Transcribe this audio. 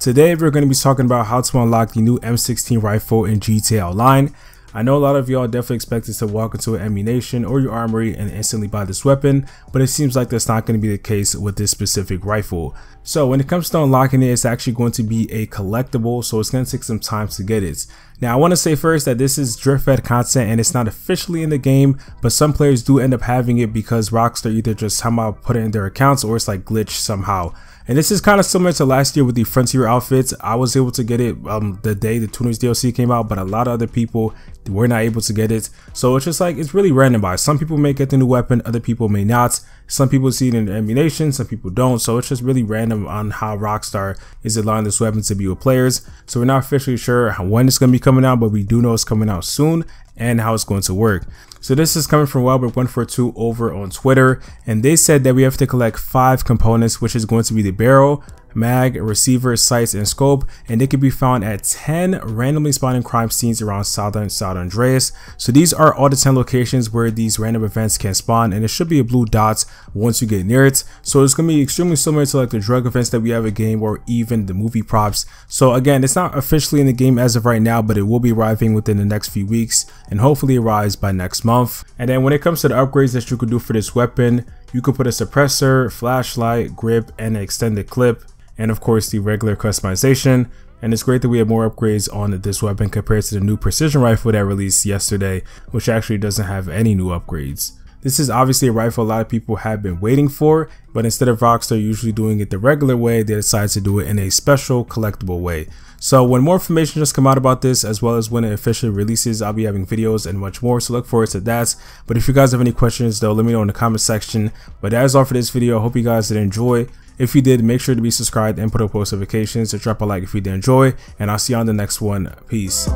Today we're going to be talking about how to unlock the new M16 rifle in GTA Online. I know a lot of y'all definitely expect us to walk into an ammunition or your armory and instantly buy this weapon, but it seems like that's not going to be the case with this specific rifle. So when it comes to unlocking it, it's actually going to be a collectible, so it's going to take some time to get it. Now I want to say first that this is drip-fed content and it's not officially in the game, but some players do end up having it because Rockstar either just somehow put it in their accounts or it's like glitched somehow. And this is kind of similar to last year with the Frontier outfits. I was able to get it the day the tuners DLC came out, but a lot of other people were not able to get it. So it's just like, it's really randomized. Some people may get the new weapon, other people may not. Some people see it in ammunition, some people don't. So it's just really random on how Rockstar is allowing this weapon to be with players. So we're not officially sure when it's going to be coming out, but we do know it's coming out soon and how it's going to work. So this is coming from WildBrick142 over on Twitter, and they said that we have to collect 5 components, which is going to be the barrel, mag, receiver, sights, and scope, and they can be found at 10 randomly spawning crime scenes around South Andreas. So these are all the 10 locations where these random events can spawn, and it should be a blue dot once you get near it. So it's going to be extremely similar to like the drug events that we have in game or even the movie props. So again, it's not officially in the game as of right now, but it will be arriving within the next few weeks and hopefully arrives by next month. And then when it comes to the upgrades that you could do for this weapon, you could put a suppressor, flashlight, grip, and an extended clip, and of course the regular customization. And it's great that we have more upgrades on this weapon compared to the new precision rifle that released yesterday, which actually doesn't have any new upgrades. This is obviously a rifle a lot of people have been waiting for, but instead of Rockstar usually doing it the regular way, they decide to do it in a special collectible way. So when more information just come out about this, as well as when it officially releases, I'll be having videos and much more, so look forward to that. But if you guys have any questions though, let me know in the comment section. But that is all for this video. I hope you guys did enjoy. If you did, make sure to be subscribed and put up post notifications, so drop a like if you did enjoy, and I'll see you on the next one. Peace.